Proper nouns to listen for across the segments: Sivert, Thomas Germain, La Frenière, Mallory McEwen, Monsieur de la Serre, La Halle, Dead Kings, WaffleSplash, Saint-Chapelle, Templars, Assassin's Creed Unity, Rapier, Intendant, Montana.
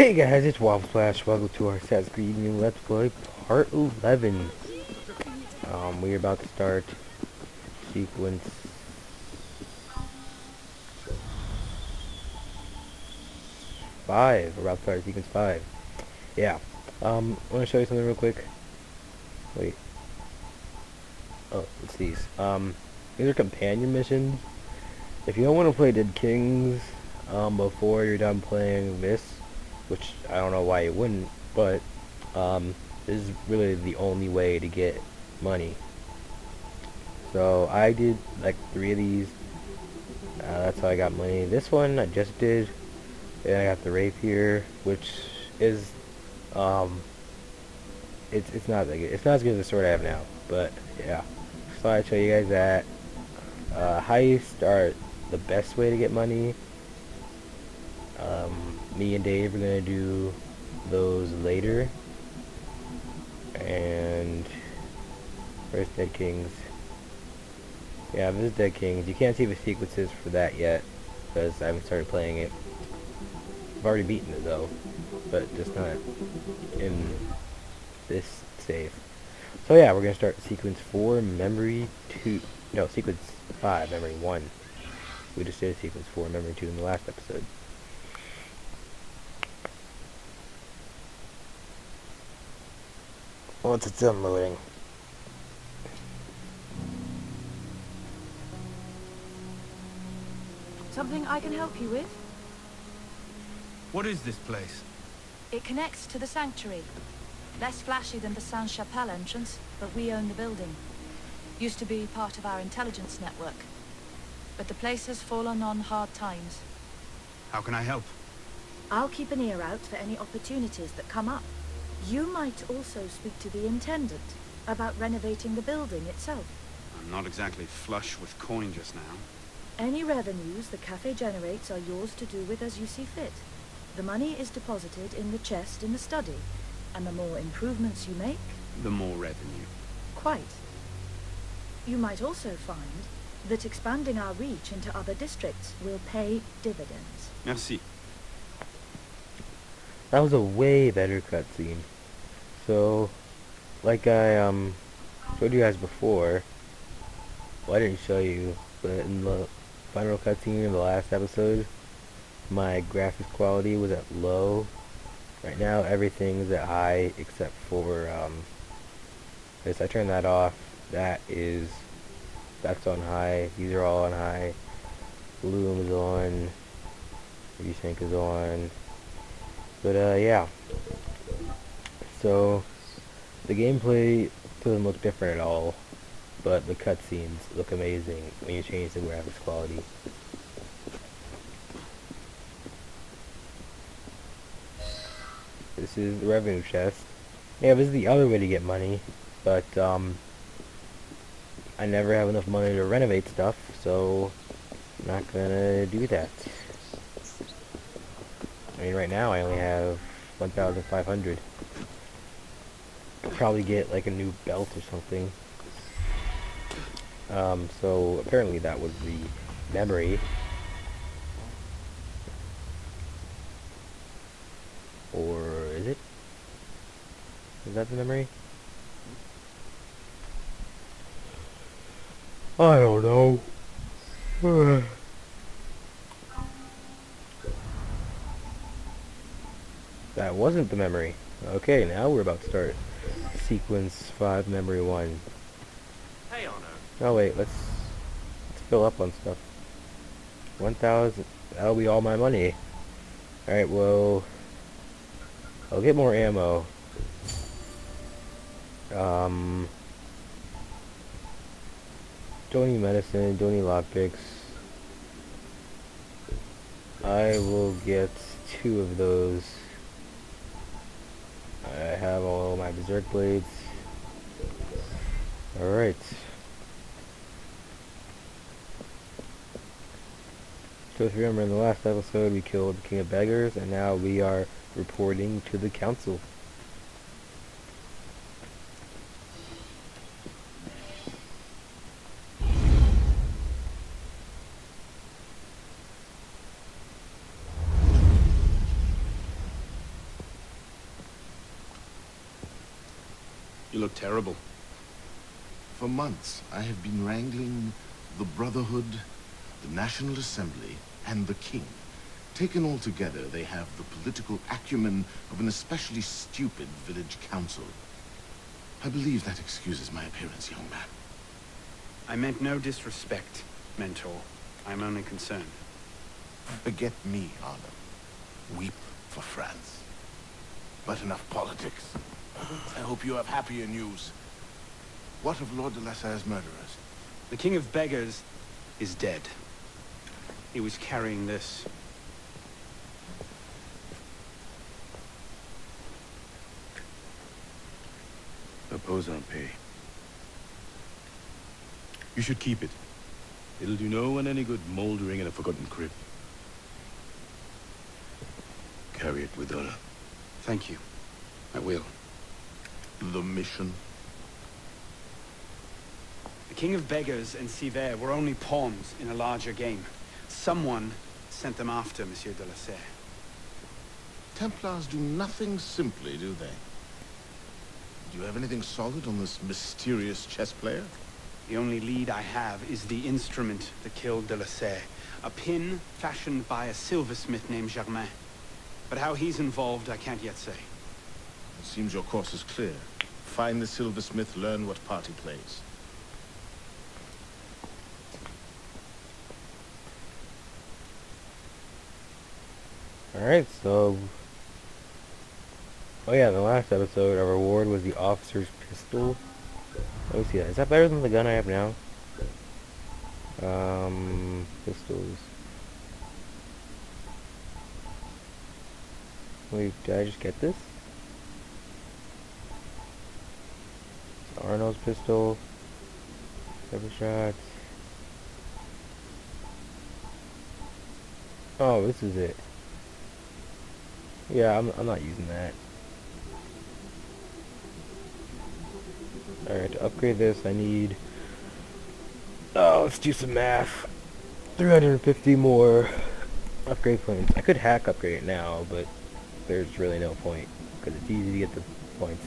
Hey guys, it's WaffleSplash. Welcome to our Assassin's Creed New Let's Play Part 11. We're about to start sequence 5. We're about to start sequence 5. Yeah. I want to show you something real quick. Wait. Oh, it's these. These are companion missions. If you don't want to play Dead Kings before you're done playing this, which I don't know why you wouldn't, but this is really the only way to get money. So I did like 3 of these. That's how I got money. This one I just did, and I got the Rapier, which is it's not that good. It's not as good as the sword I have now, but yeah. So I show you guys that heists are the best way to get money. Me and Dave are gonna do those later, and first Dead Kings. Yeah, this is Dead Kings. You can't see the sequences for that yet because I haven't started playing it. I've already beaten it though, but just not in this save. So yeah, we're gonna start sequence 4, memory 2. No, sequence 5, memory 1. We just did sequence 4, memory 2 in the last episode. Once it's done loading. Something I can help you with? What is this place? It connects to the sanctuary. Less flashy than the Saint-Chapelle entrance, but we own the building. Used to be part of our intelligence network. But the place has fallen on hard times. How can I help? I'll keep an ear out for any opportunities that come up. You might also speak to the Intendant about renovating the building itself. I'm not exactly flush with coin just now. Any revenues the cafe generates are yours to do with as you see fit. The money is deposited in the chest in the study, and the more improvements you make, the more revenue. Quite. You might also find that expanding our reach into other districts will pay dividends. Merci. That was a way better cutscene. So, like I showed you guys before, well, I didn't show you, but in the final cutscene of the last episode, my graphics quality was at low. Right now, everything's at high except for this. I turned that off. That's on high. These are all on high. Loom is on. Resync is on. But yeah, so the gameplay doesn't look different at all, but the cutscenes look amazing when you change the graphics quality. This is the revenue chest. Yeah, this is the other way to get money, but I never have enough money to renovate stuff, so I'm not gonna do that. I mean, right now I only have 1,500. I'll probably get like a new belt or something. So apparently that was the memory. Or is it? Is that the memory? I don't know. That wasn't the memory. Okay, now we're about to start sequence 5, memory 1. Hey, Honor. Oh wait, let's fill up on stuff. 1,000. That'll be all my money. All right, well, I'll get more ammo. Don't need medicine. Don't need lockpicks. I will get 2 of those. I have all my berserk blades. Alright. So if you remember, in the last episode we killed the King of Beggars, and now we are reporting to the council. look terrible. For months, I have been wrangling the Brotherhood, the National Assembly, and the King. Taken all together, they have the political acumen of an especially stupid village council. I believe that excuses my appearance, young man. I meant no disrespect, Mentor. I'm only concerned. Forget me, Arno. Weep for France. But enough politics. I hope you have happier news. What of Lord de la Serre's murderers? The King of Beggars is dead. He was carrying this. Repose en paix. You should keep it. It'll do no one any good moldering in a forgotten crypt. Carry it with honor. Thank you. I will. The mission? The King of Beggars and Sivert were only pawns in a larger game. Someone sent them after Monsieur de la Serre. Templars do nothing simply, do they? Do you have anything solid on this mysterious chess player? The only lead I have is the instrument that killed de la Serre. A pin fashioned by a silversmith named Germain. But how he's involved, I can't yet say. It seems your course is clear. Find the silversmith, learn what part he plays. Alright, so... Oh yeah, in the last episode, our reward was the officer's pistol. Let me see that. Is that better than the gun I have now? Pistols. Wait, did I just get this? It's Arno's pistol. Several shots. Oh, this is it. Yeah, I'm not using that. Alright, to upgrade this I need... Oh, let's do some math. 350 more upgrade points. I could hack upgrade it now, but there's really no point, because it's easy to get the points.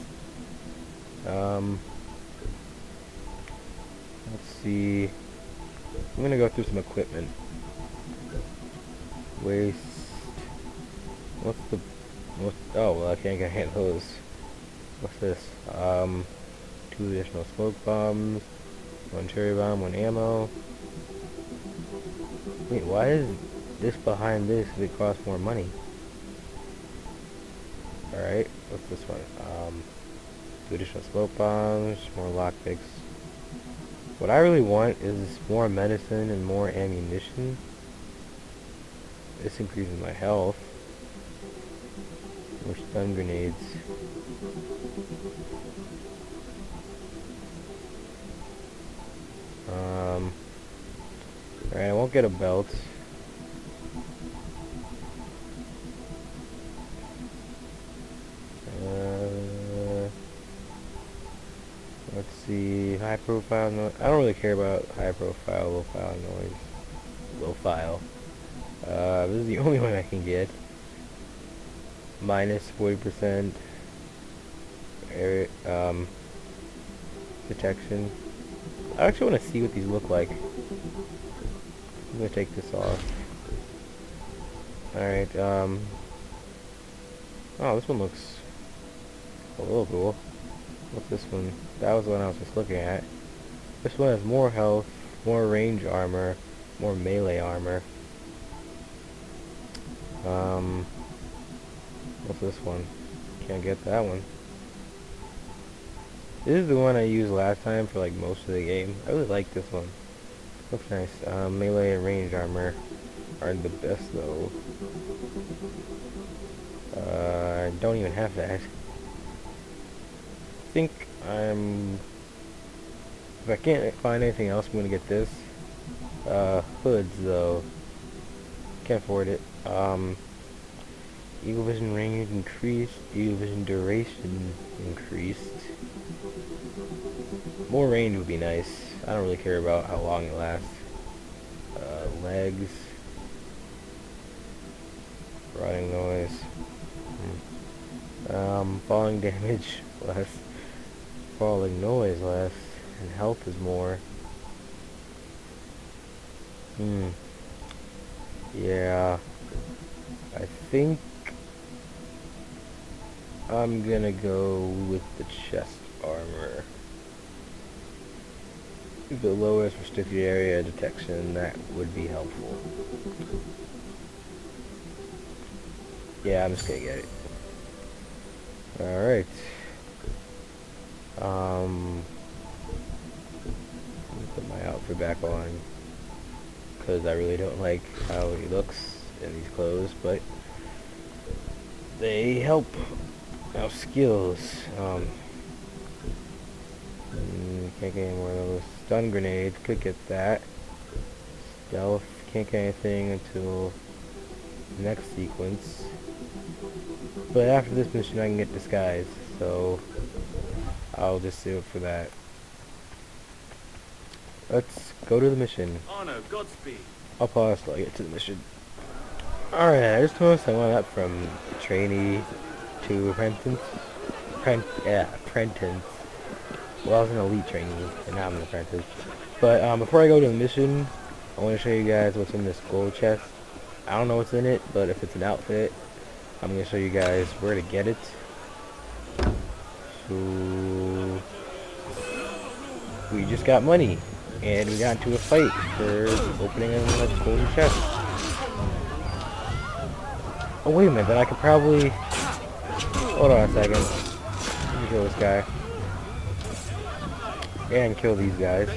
Let's see... I'm gonna go through some equipment. Waste... What's the... What, oh, well, I can't get those. What's this? 2 additional smoke bombs, 1 cherry bomb, 1 ammo. Wait, why is this behind this if it costs more money? Alright, what's this one? 2 additional smoke bombs, more lockpicks. What I really want is more medicine and more ammunition. This increases my health. More stun grenades. Alright, I won't get a belt. Let's see, high profile noise. I don't really care about high profile, low file noise. Low file. This is the only one I can get. Minus 40% detection. I actually want to see what these look like. I'm going to take this off. Alright, oh, this one looks a little cool. What's this one? That was the one I was just looking at. This one has more health, more range armor, more melee armor. What's this one? Can't get that one. This is the one I used last time for like most of the game. I really like this one. Looks nice. Melee and range armor aren't the best though. I don't even have that. I think I'm... If I can't find anything else, I'm gonna get this. Hoods though. Can't afford it. Eagle vision range increased, eagle vision duration increased. More range would be nice. I don't really care about how long it lasts. Legs. Rotting noise. Falling damage less. falling noise less and health is more. Yeah, I think I'm gonna go with the chest armor. If it lowers for sticky area detection, that would be helpful. Yeah, I'm just gonna get it. Alright. Let me put my outfit back on, because I really don't like how he looks in these clothes, but they help our skills. Can't get any more of those. Stun grenades, could get that. Stealth, can't get anything until next sequence. But after this mission I can get disguise, so I'll just save it for that. Let's go to the mission. Honor, Godspeed. I'll pause till I get to the mission. Alright, I just noticed I went up from trainee to apprentice. Apprentice. Well, I was an elite trainee, and now I'm an apprentice. But before I go to the mission, I want to show you guys what's in this gold chest. I don't know what's in it, but if it's an outfit, I'm going to show you guys where to get it. So, we just got money, and we got into a fight for opening a golden chest. Oh, wait a minute, but I could probably... Hold on a second. Let me kill this guy. And kill these guys.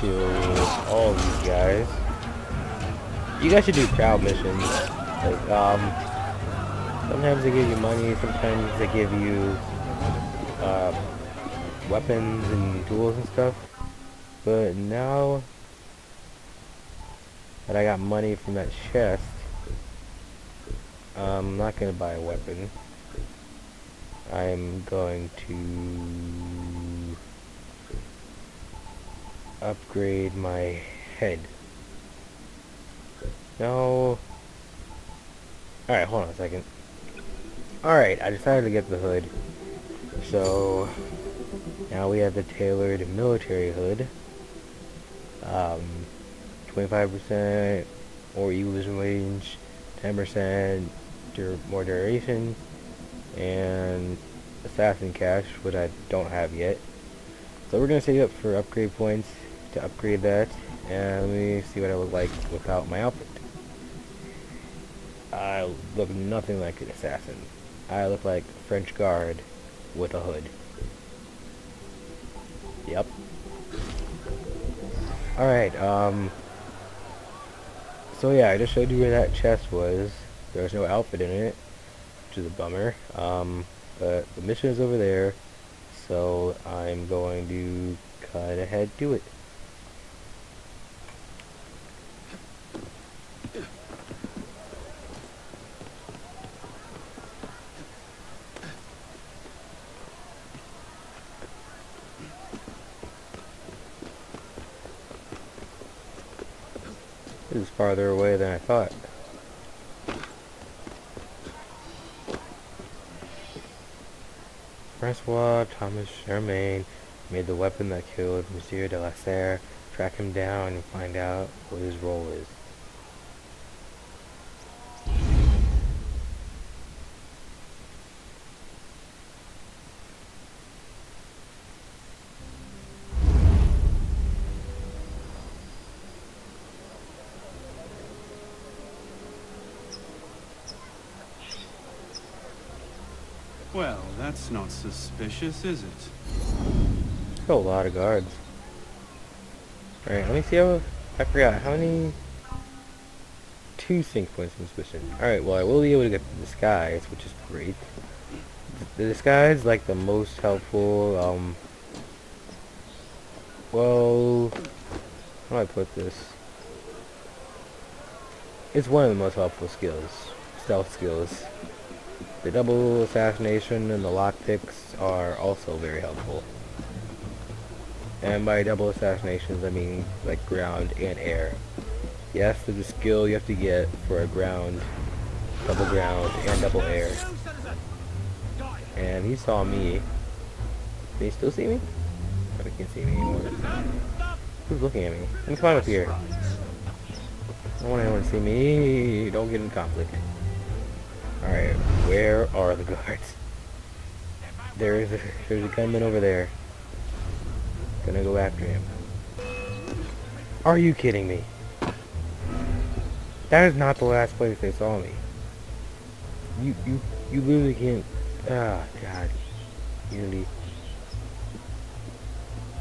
Kill all these guys. You guys should do crowd missions. Like, sometimes they give you money, sometimes they give you weapons and tools and stuff. But now that I got money from that chest, I'm not gonna buy a weapon. I'm going to upgrade my head. No. Alright, hold on a second. Alright, I decided to get the hood. So, now we have the tailored military hood. 25% more evasion range, 10% more duration, and assassin cash, which I don't have yet. So we're going to save up for upgrade points to upgrade that, and let me see what I look like without my outfit. I look nothing like an assassin. I look like a French guard with a hood. Yep. Alright, so yeah, I just showed you where that chest was. There was no outfit in it, which is a bummer. But the mission is over there, so I'm going to cut ahead to it. This is farther away than I thought. Francois Thomas Germain made the weapon that killed Monsieur de la Serre. Track him down and find out what his role is. Well, that's not suspicious, is it? There's a lot of guards. Alright, let me see how... I forgot, how many... 2 sync points of suspicion. Alright, well I will be able to get the disguise, which is great. The disguise is like the most helpful, well... How do I put this? It's one of the most helpful skills. Stealth skills. The double assassination and the lockpicks are also very helpful. And by double assassinations I mean like ground and air. Yes, there's a skill you have to get for a ground, double air. and he saw me. Can you still see me? I can't see me anymore. Who's looking at me? Let me climb up here. I don't want anyone to see me. Don't get in conflict. Alright, where are the guards? There's a gunman over there. Gonna go after him. Are you kidding me? That is not the last place they saw me. You literally can't. Ah, oh, God. Unity.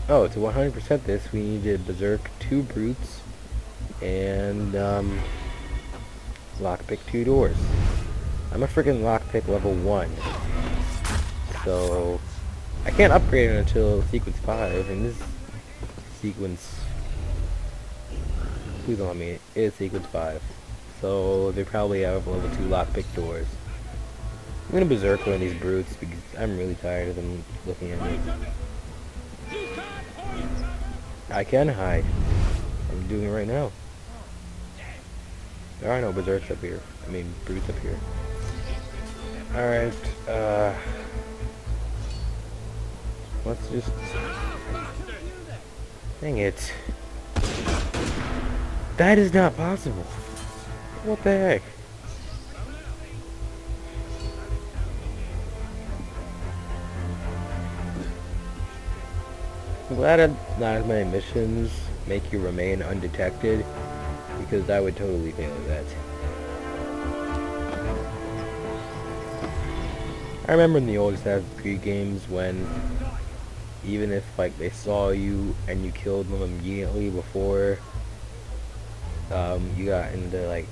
Oh, to 100% this, we need to berserk 2 brutes and lockpick 2 doors. I'm a freaking lockpick level 1, so I can't upgrade it until sequence 5, and this sequence, please don't let me, is sequence 5, so they probably have level 2 lockpick doors. I'm gonna berserk one of these brutes because I'm really tired of them looking at me. I can hide. I'm doing it right now. There are no berserks up here. I mean, brutes up here. Alright, let's just... Dang it. That is not possible. What the heck? I'm glad not as many missions make you remain undetected, because I would totally fail at that. I remember in the old Assassin's Creed games when even if like they saw you and you killed them immediately before you got into like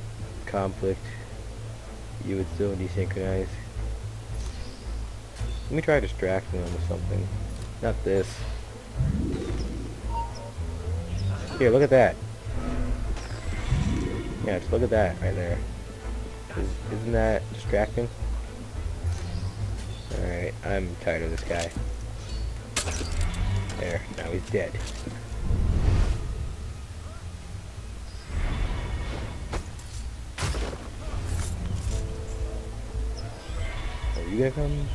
conflict, you would still desynchronize. Let me try distracting them with something. Not this. Here, look at that. Yeah, just look at that right there. Isn't that distracting? Alright, I'm tired of this guy. There, now he's dead. Are you gonna come?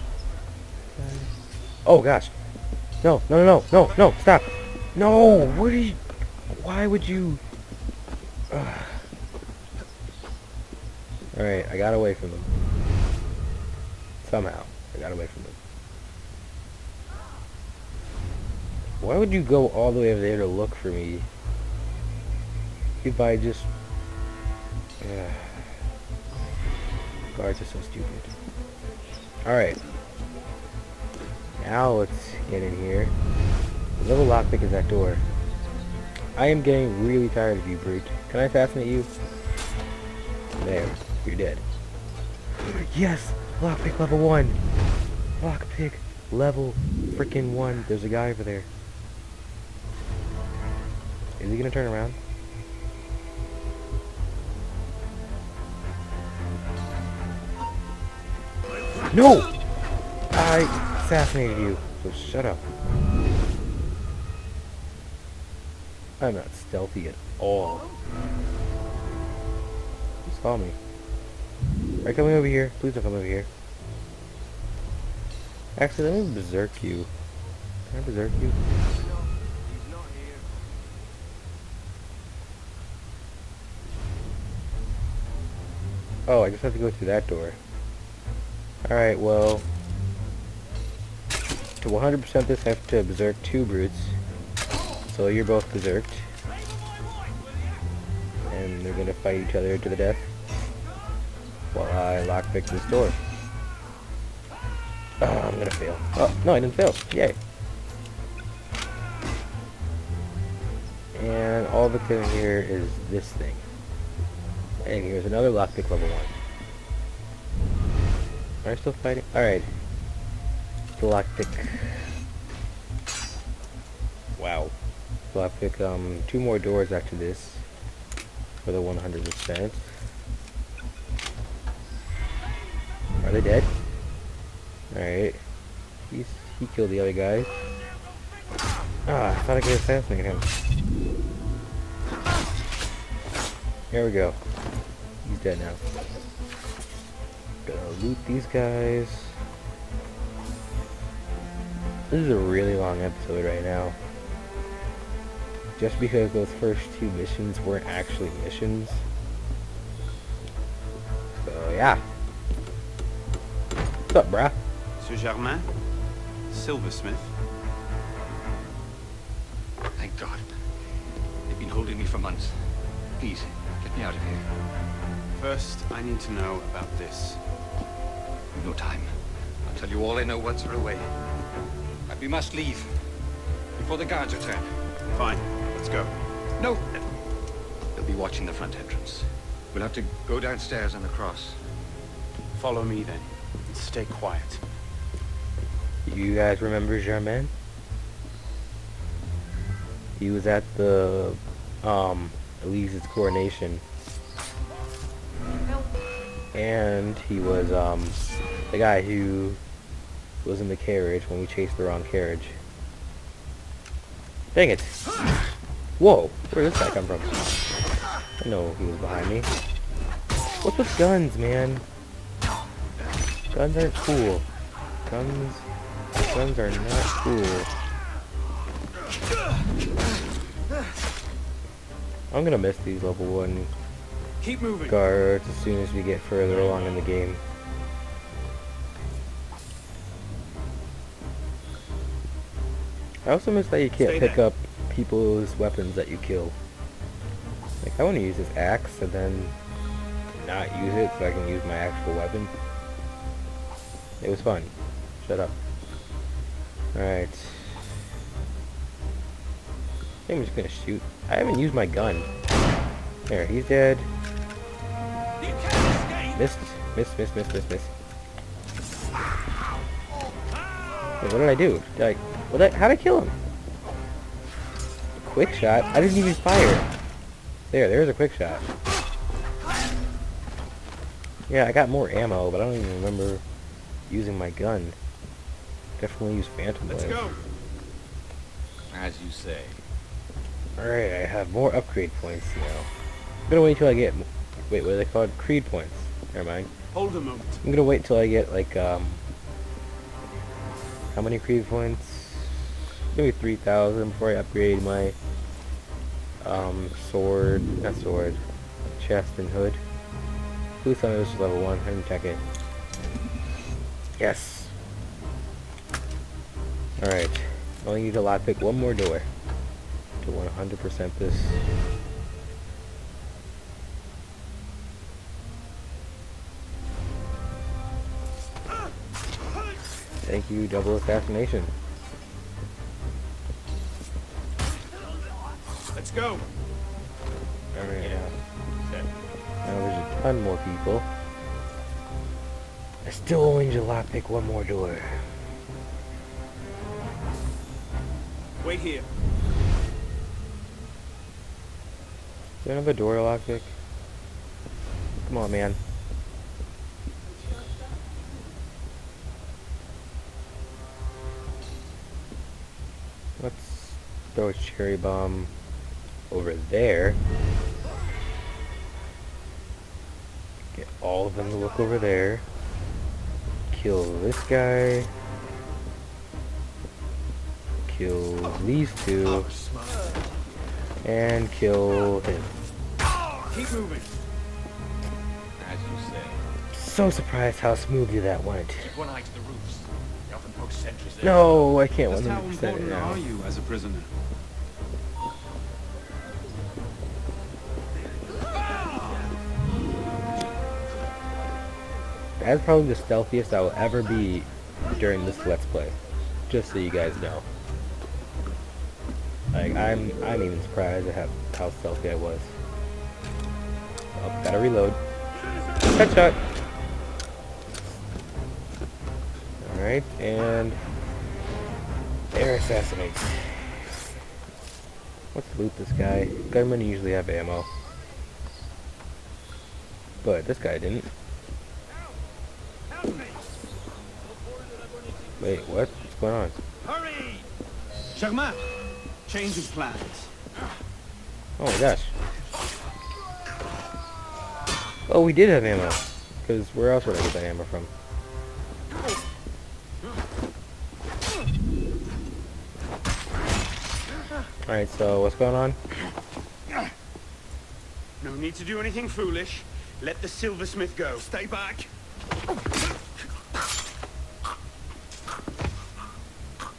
Oh gosh! No, no, no, no, no, stop! No! What are you... Why would you... Alright, I got away from them. Somehow. I got away from them. Why would you go all the way over there to look for me? If I just... Guards are so stupid. Alright. Now let's get in here. The little lockpick is that door. I am getting really tired of you, brute. Can I fascinate you? There. You're dead. Yes! Lockpick level 1! Lockpick level freaking 1. There's a guy over there. Is he gonna turn around? No! I... assassinated you, so shut up. I'm not stealthy at all. Just follow me. Are you coming over here? Please don't come over here. Actually, let me berserk you. Can I berserk you? Oh, I just have to go through that door. Alright, well... to 100% this, I have to berserk 2 brutes. So you're both berserked. And they're gonna fight each other to the death. While I lockpick this door. Oh, I'm gonna fail. Oh, no, I didn't fail. Yay. And all that's in here is this thing. And here's another lockpick level 1. Are we still fighting? Alright. Galactic. Wow. Galactic, 2 more doors after this for the 100%. Are they dead? Alright. He killed the other guy. Ah, I thought I could assassinate him. Here we go. He's dead now. Gonna loot these guys. This is a really long episode right now. Just because those first two missions weren't actually missions. So, yeah. What's up, bruh? Monsieur Germain? Silversmith? Thank God. They've been holding me for months. Please, get me out of here. First, I need to know about this. No time. I'll tell you all I know once we're away. But we must leave. Before the guards return. Fine. Let's go. No! They'll be watching the front entrance. We'll have to go downstairs and across. Follow me then. Stay quiet. You guys remember Germain? He was at the Elise's coronation. And he was the guy who was in the carriage when we chased the wrong carriage. Dang it! Whoa! Where did this guy come from? I know he was behind me. What's with guns, man? Guns aren't cool. Guns are not cool. I'm gonna miss these level 1 Keep moving. Guards as soon as we get further along in the game. I also miss that you can't pick up people's weapons that you kill. Like, I want to use this axe and then not use it so I can use my actual weapon. It was fun. Shut up. Alright. I think I'm just gonna shoot. I haven't used my gun. There, he's dead. Missed. Miss. Wait, what did I do? Did I... Well, how'd I kill him? A quick shot? I didn't even fire. There's a quick shot. Yeah, I got more ammo, but I don't even remember using my gun. Definitely use phantom blade. Let's go. As you say. Alright, I have more upgrade points now. I'm gonna wait till I get... Wait, what are they called? Creed points. Never mind. Hold a moment. I'm gonna wait till I get, like, how many creed points? Maybe 3,000 before I upgrade my chest and hood. Please tell me this is level 1. Let me check it. Yes. Alright. I only need to lockpick one more door to 100% this. Thank you, double assassination. Let's go! Alright, yeah. Now there's a ton more people. I still only need to lockpick one more door. Wait here. Is there another door to lockpick? Come on, man. Let's throw a cherry bomb over there. Get all of them to look over there. Kill this guy. Kill these two. And kill him. Keep moving. As you say. So surprised how smoothly that went. Keep one eye to the roofs. They often post sentries there. No, I can't 100% it now. How are you as a prisoner? That's probably the stealthiest I will ever be during this Let's Play. Just so you guys know. Like, I'm even surprised at how stealthy I was. Oh, gotta reload. Headshot! Alright, and... air assassinates. Let's loot this guy. Gunmen usually have ammo. But this guy didn't. Wait, what? What's going on? Hurry! Germain! Change of plans. Oh my gosh. Oh, we did have ammo. Because where else would I get that ammo from? Alright, so what's going on? No need to do anything foolish. Let the silversmith go. Stay back.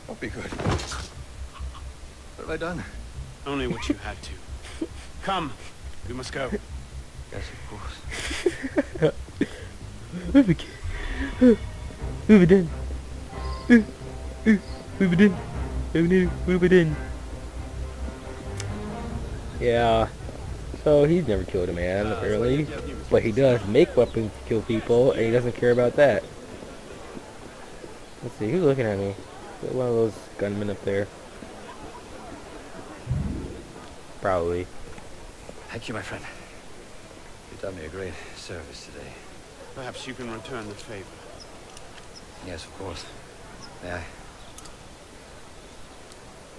That'll be good. What have I done? Only what you had to. Come. We must go. Yes, of course. Move it in. Yeah. So he's never killed a man, apparently. But he does make weapons to kill people, and he doesn't care about that. Let's see, who's looking at me? One of those gunmen up there. Probably. Thank you, my friend. You've done me a great service today. Perhaps you can return the favor. Yes, of course. Yeah.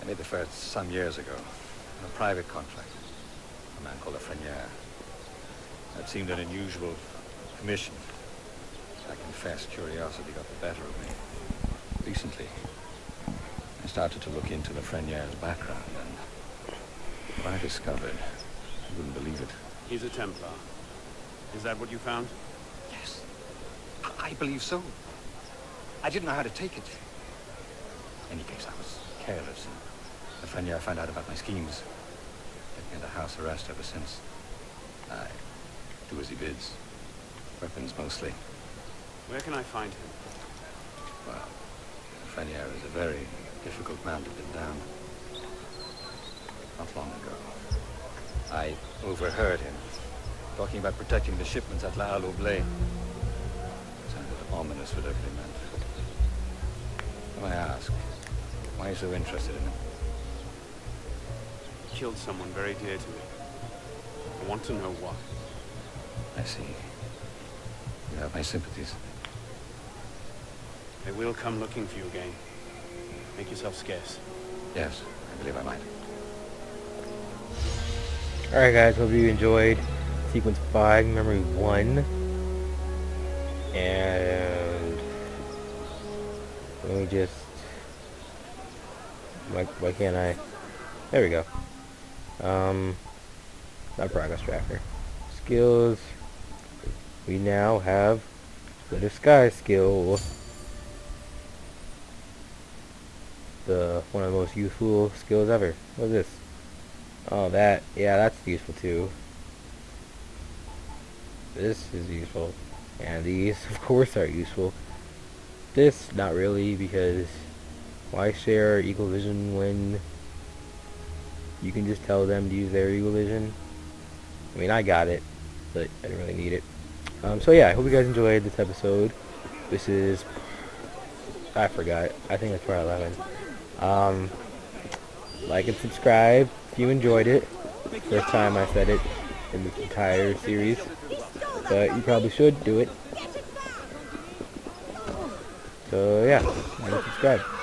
I made the first some years ago in a private contract. A man called La Frenière. That seemed an unusual commission. I confess, curiosity got the better of me. Recently, I started to look into La Frenière's background, and what I discovered, you wouldn't believe it. He's a Templar. Is that what you found? Yes. I believe so. I didn't know how to take it. In any case, I was careless. La Frenière found out about my schemes. Kept me under house arrest ever since. I do as he bids. Weapons mostly. Where can I find him? Well, La Frenière is a very difficult man to pin down. Not long ago, I overheard him talking about protecting the shipments at La Halle. Sounded ominous, whatever he meant. I ask, why are you so interested in him? He killed someone very dear to me. I want to know why. I see. You have my sympathies. They will come looking for you again. Make yourself scarce. Yes, I believe I might. Alright guys, hope you enjoyed sequence 5, memory 1, and let me just, why can't I, there we go, not progress tracker, skills, we now have the disguise skill, the one of the most useful skills ever. What is this? Oh, that. Yeah, that's useful too. This is useful. And these, of course, are useful. This, not really, because why share eagle vision when you can just tell them to use their eagle vision? I mean, I got it, but I didn't really need it. So yeah, I hope you guys enjoyed this episode. This is... I forgot. I think it's part 11. Like and subscribe. If you enjoyed it, first time I said it in this entire series, but you probably should do it. So yeah, subscribe.